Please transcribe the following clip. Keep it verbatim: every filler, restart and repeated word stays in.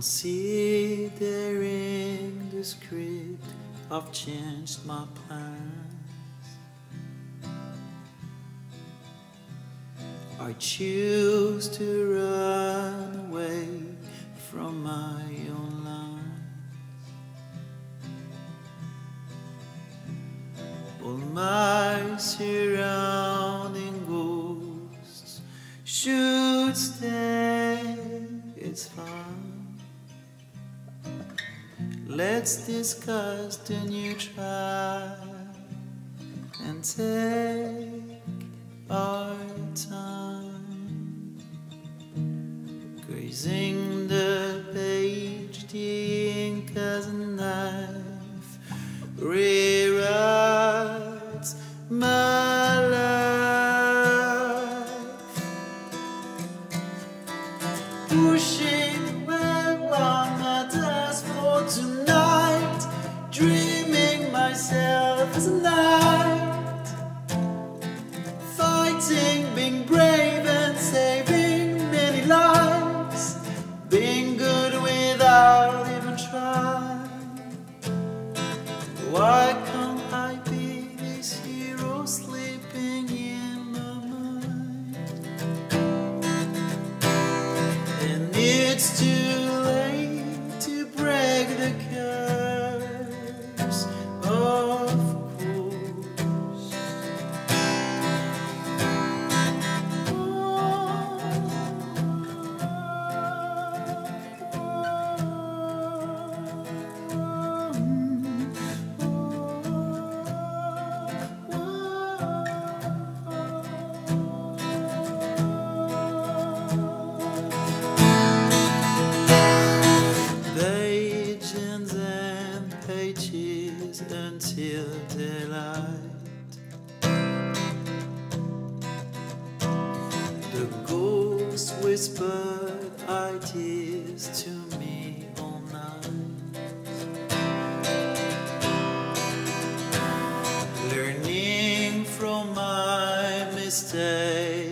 Considering the script, I've changed my plans. I choose to run away from my own lines. All my surrounding ghosts should stay. It's fine. Let's discuss the new trial and take our time. Grazing the page, the ink as a knife rewrites my life. Pushing where one matters for tonight. Dreaming myself as a knight, fighting, being brave and saving many lives, being good without even trying. Why can't I be this hero sleeping in my mind? And it's too late to break the curse. Until daylight, the ghost whispered ideas to me all night. Learning from my mistakes.